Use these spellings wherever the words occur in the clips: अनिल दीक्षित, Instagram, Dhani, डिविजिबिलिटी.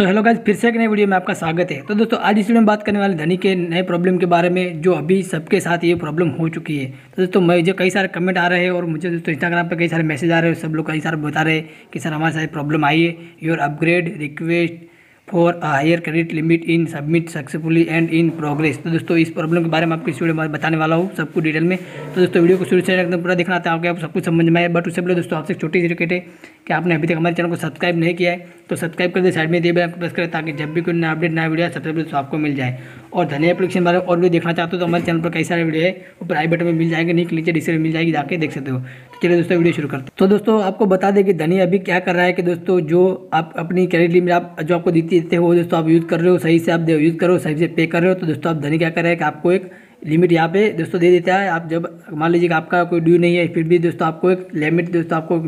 So hello guys, फिर से एक नई वीडियो में आपका स्वागत है। तो दोस्तों आज इस वीडियो में बात करने वाले धनी के नए प्रॉब्लम के बारे में, जो अभी सबके साथ ये प्रॉब्लम हो चुकी है। तो दोस्तों मुझे कई सारे कमेंट आ रहे हैं और मुझे दोस्तों इंस्टाग्राम पे कई सारे मैसेज आ रहे हैं। सब लोग कई सारे बता रहे हैं कि सर हमारे साथ प्रॉब्लम आई है। Your upgrade request for a higher credit limit in submit successfully and in progress. तो दोस्तों इस प्रॉब्लम के बारे में आपको इस वीडियो में बताने वाला हूँ सबको डिटेल में। तो दोस्तों वीडियो को शुरू से एकदम पूरा देखना चाहूँगा, आप सब कुछ समझ में आए। बट उससे पहले दोस्तों आपसे छोटी सी रिक्वेस्ट है कि आपने अभी तक हमारे चैनल को सब्सक्राइब नहीं किया है तो सब्सक्राइब कर दे, साइड में दे बेल आइकन प्रेस करें ताकि जब भी कोई नया अपडेट नया वीडियो सबसे पहले आपको मिल जाए। और धनी एप्लीकेशन बारे में और भी देखना चाहते हो तो हमारे चैनल पर कई सारे वीडियो है, ऊपर आई बटन में मिल जाएंगे, नीचे नीचे डिस्क्रिप्शन मिल जाएगी, जाके देख सकते हो। तो चलिए दोस्तों वीडियो शुरू करते हैं। तो दोस्तों आपको बता दें कि धनी अभी क्या कर रहा है कि दोस्तों जो आप अपनी क्रेडिट लिमिट आप जो आपको देते हो दोस्तों आप यूज़ कर रहे हो, सही से आप यूज़ करो, सही से पे कर रहे हो। तो दोस्तों आप धनी क्या कर रहे हैं कि आपको एक लिमिट यहाँ पे दोस्तों दे देता है। आप जब मान लीजिए कि आपका कोई ड्यू नहीं है फिर भी दोस्तों आपको एक लिमिट दोस्तों आपको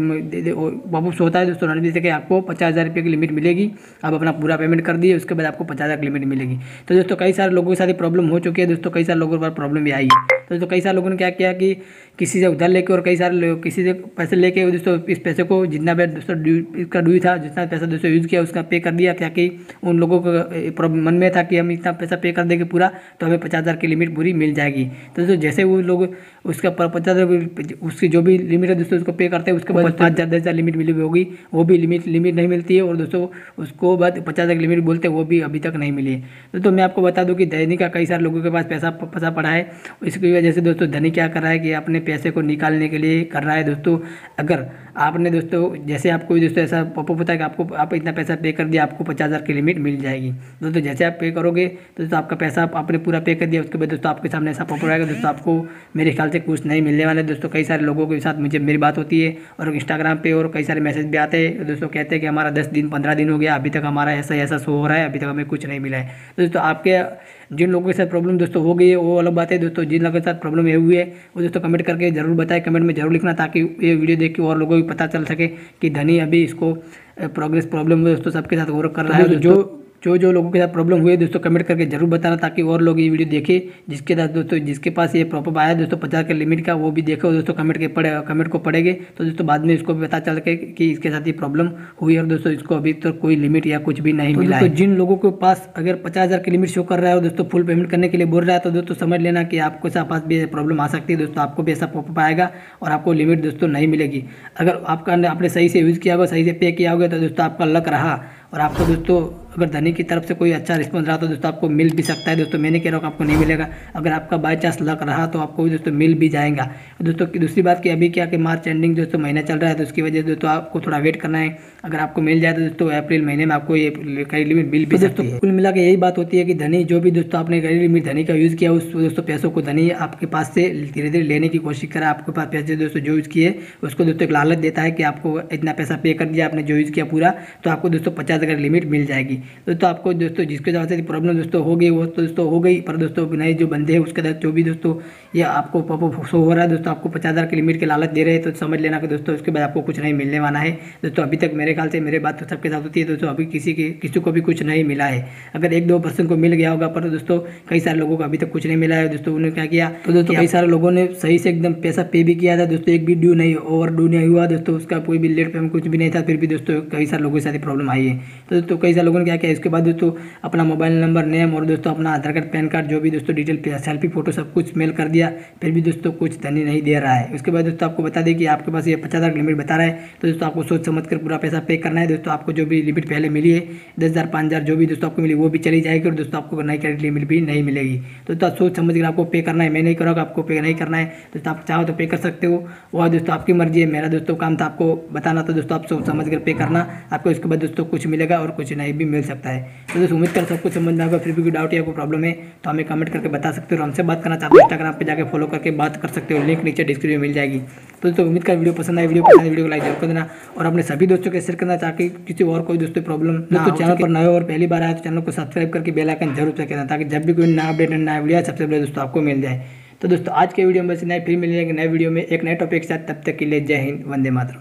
वापस होता है दोस्तों रणनीति से, आपको 50,000 रुपये की लिमिट मिलेगी। आप अपना पूरा पेमेंट कर दिए उसके बाद आपको 50,000 की लिमिट मिलेगी। तो दोस्तों कई सारे लोगों के साथ प्रॉब्लम हो चुकी है, दोस्तों कई सारे लोगों के पास प्रॉब्लम भी आई है। तो दोस्तों कई सारे लोगों ने क्या किया कि किसी से उधार लेकर और कई सारे लोग किसी से पैसे लेके दोस्तों इस पैसे को जितना भी दोस्तों इसका ड्यू था, जितना पैसा दोस्तों यूज़ किया उसका पे कर दिया, ताकि उन लोगों को मन में था कि हम इतना पैसा पे कर देंगे पूरा तो हमें 50,000 की लिमिट पूरी मिल जाएगी। तो दोस्तों जैसे वो लोग उसका 50,000 उसकी जो भी लिमिट है दोस्तों उसको पे करते हैं, उसके बाद 5,000 10,000 लिमिट मिली होगी, वो भी लिमिट नहीं मिलती है। और दोस्तों उसको बाद 50,000 लिमिट बोलते हैं, वो भी अभी तक नहीं मिली है। दोस्तों मैं आपको बता दूं कि धनी का कई सारे लोगों के पास पैसा पड़ा है। इसकी वजह से दोस्तों धनी क्या कर रहा है कि अपने पैसे को निकालने के लिए कर रहा है। दोस्तों अगर आपने दोस्तों जैसे आपको दोस्तों ऐसा पॉपअप होता है कि आपको आप इतना पैसा पे कर दिया आपको 50,000 की लिमिट मिल जाएगी, दोस्तों जैसे आप पे करोगे दोस्तों आपका पैसा आपने पूरा पे कर दिया उसके बाद दोस्तों आपके सामने ऐसा पॉपअप आएगा दोस्तों आपको मेरे ख्याल से कुछ नहीं मिलने वाला है। दोस्तों कई सारे लोगों के साथ मेरी बात होती है और इंस्टाग्राम पर और कई सारे मैसेज भी आते हैं। दोस्तों कहते हैं कि हमारा 10 दिन 15 दिन हो गया, अभी तक हमारा ऐसा शो हो रहा है, अभी तक हमें कुछ नहीं मिला है। दोस्तों आपके जिन लोगों के साथ प्रॉब्लम दोस्तों हो गई है वो अलग बात है। दोस्तों जिन लोगों के साथ प्रॉब्लम ये हुई है वो दोस्तों कमेंट करके जरूर बताएं, कमेंट में जरूर लिखना ताकि ये वीडियो देख के और लोगों को पता चल सके कि धनी अभी इसको प्रोग्रेस प्रॉब्लम दोस्तों सबके साथ वर्क कर रहा है। जो जो जो लोगों के साथ प्रॉब्लम हुई है दोस्तों कमेंट करके जरूर बताना ताकि और लोग ये वीडियो देखें, जिसके साथ दोस्तों जिसके पास ये प्रॉब्लम आया दोस्तों 50,000 के लिमिट का, वो भी देखो दोस्तों कमेंट को पढ़ेंगे तो दोस्तों बाद में इसको भी पता चल के कि इसके साथ ये प्रॉब्लम हुई है और दोस्तों इसको अभी तक तो कोई लिमिट या कुछ भी नहीं मिला है। तो जिन लोगों के पास अगर 50,000 की लिमिट शो कर रहा है और दोस्तों फुल पेमेंट करने के लिए बोल रहा है तो दोस्तों समझ लेना कि आपके पास भी प्रॉब्लम आ सकती है। दोस्तों आपको भी ऐसा पॉपअप आएगा और आपको लिमिट दोस्तों नहीं मिलेगी। अगर आपने सही से यूज़ किया होगा, सही से पे किया होगा तो दोस्तों आपका लक रहा और आपको दोस्तों अगर धनी की तरफ से कोई अच्छा रिस्पॉन्स रहा तो दोस्तों आपको मिल भी सकता है। दोस्तों मैंने कह रहा हूँ आपको नहीं मिलेगा, अगर आपका बाई चांस लक रहा तो आपको भी दोस्तों मिल भी जाएगा। दोस्तों दूसरी बात कि अभी क्या कि मार्च एंडिंग दोस्तों महीना चल रहा है तो उसकी वजह से दोस्तों आपको थोड़ा वेट करना है। अगर आपको मिल जाए तो दोस्तों अप्रैल महीने में आपको ये क्रेडिट लिमिट मिल भी सकती है। कुल मिला के यही बात होती है कि धनी जो भी दोस्तों आपने क्रेडिट लिमिट धनी का यूज़ किया उस दोस्तों पैसों को धनी आपके पास से धीरे धीरे लेने की कोशिश करा। आपके पास पैसे दोस्तों जो यूज़ किए उसको दोस्तों एक लालच देता है कि आपको इतना पैसा पे कर दिया, आपने जो यूज़ किया पूरा तो आपको दोस्तों 50,000 लिमिट मिल जाएगी। दोस्तों आपको दोस्तों जिसके साथ प्रॉब्लम दोस्तों हो गई वो तो दोस्तों हो गई, पर दोस्तों नए जो बंदे हैं उसके साथ जो भी दोस्तों ये आपको पॉपअप शो हो रहा है दोस्तों आपको 50,000 की लिमिट के लालच दे रहे हैं तो समझ लेना कि दोस्तों उसके बाद आपको कुछ नहीं मिलने वाला है। दोस्तों अभी तक मेरे ख्याल से मेरे बात तो सबके साथ होती है दोस्तों अभी किसी को भी कुछ नहीं मिला है। अगर 1-2% को मिल गया होगा पर दोस्तों कई सारे लोगों को अभी तक कुछ नहीं मिला है। दोस्तों उन्होंने क्या किया तो दोस्तों कई सारे लोगों ने सही से एकदम पैसा पे भी किया था, दोस्तों एक भी ड्यू नहीं ओवर ड्यू नहीं हुआ, दोस्तों उसका कोई भी लेट पेमेंट कुछ भी नहीं था, फिर भी दोस्तों कई सारे लोगों के साथ प्रॉब्लम आई है। तो दोस्तों कई सारे लोगों ने क्या किया इसके बाद दोस्तों अपना मोबाइल नंबर, नेम और दोस्तों अपना आधार कार्ड, पैन कार्ड जो भी दोस्तों डिटेल सेल्फी फोटो सब कुछ मेल कर दिया, फिर भी दोस्तों कुछ धनी नहीं दे रहा है। उसके बाद दोस्तों आपको बता दें कि आपके पास ये 50,000 लिमिट बता रहा है तो दोस्तों आपको सोच समझ कर पूरा पैसा पे करना है। दोस्तों आपको जो भी लिमिट पहले मिली है 10,000 5,000 जो भी दोस्तों आपको मिली वो भी चली जाएगी और दोस्तों आपको नई क्रेडिट लिमिट भी नहीं मिलेगी। दोस्तों आप सोच समझ कर आपको पे करना है, मैं नहीं करूँगा आपको पे नहीं करना है। दोस्तों आप चाहो तो पे कर सकते हो, वह दोस्तों आपकी मर्जी है। मेरा दोस्तों काम था आपको बताना, तो दोस्तों आप सोच समझ कर पे करना, आपको इसके बाद दोस्तों कुछ मिलेगा और कुछ नहीं भी मिल सकता है। तो दोस्तों उम्मीद कर सबको समझ में आएगा। फिर भी कोई डाउट या कोई प्रॉब्लम है तो हमें कमेंट करके बता सकते हो, हमसे बात करना चाहते हो इंस्टाग्राम पर जाकर फॉलो करके बात कर सकते हो, लिंक नीचे डिस्क्रिप्शन में मिल जाएगी। तो दोस्तों उम्मीद कर वीडियो पसंद है वीडियो को लाइक जरूर कर देना और अपने सभी दोस्तों के शेयर करना ताकि किसी और कोई दोस्तों प्रॉब्लम दोस्तों चैनल पर नए हो और पहली बार आए तो चैनल को सब्सक्राइब करके बेल आइकन जरूर चेक करना ताकि जब भी कोई नया अपडेट नया वीडियो सबसे पहले दोस्तों आपको मिल जाए। तो दोस्तों आज के वीडियो में बस इतना ही, फिर मिलेंगे नए वीडियो में एक नए टॉपिक के साथ। तब तक के लिए जय हिंद, वंदे मातरम।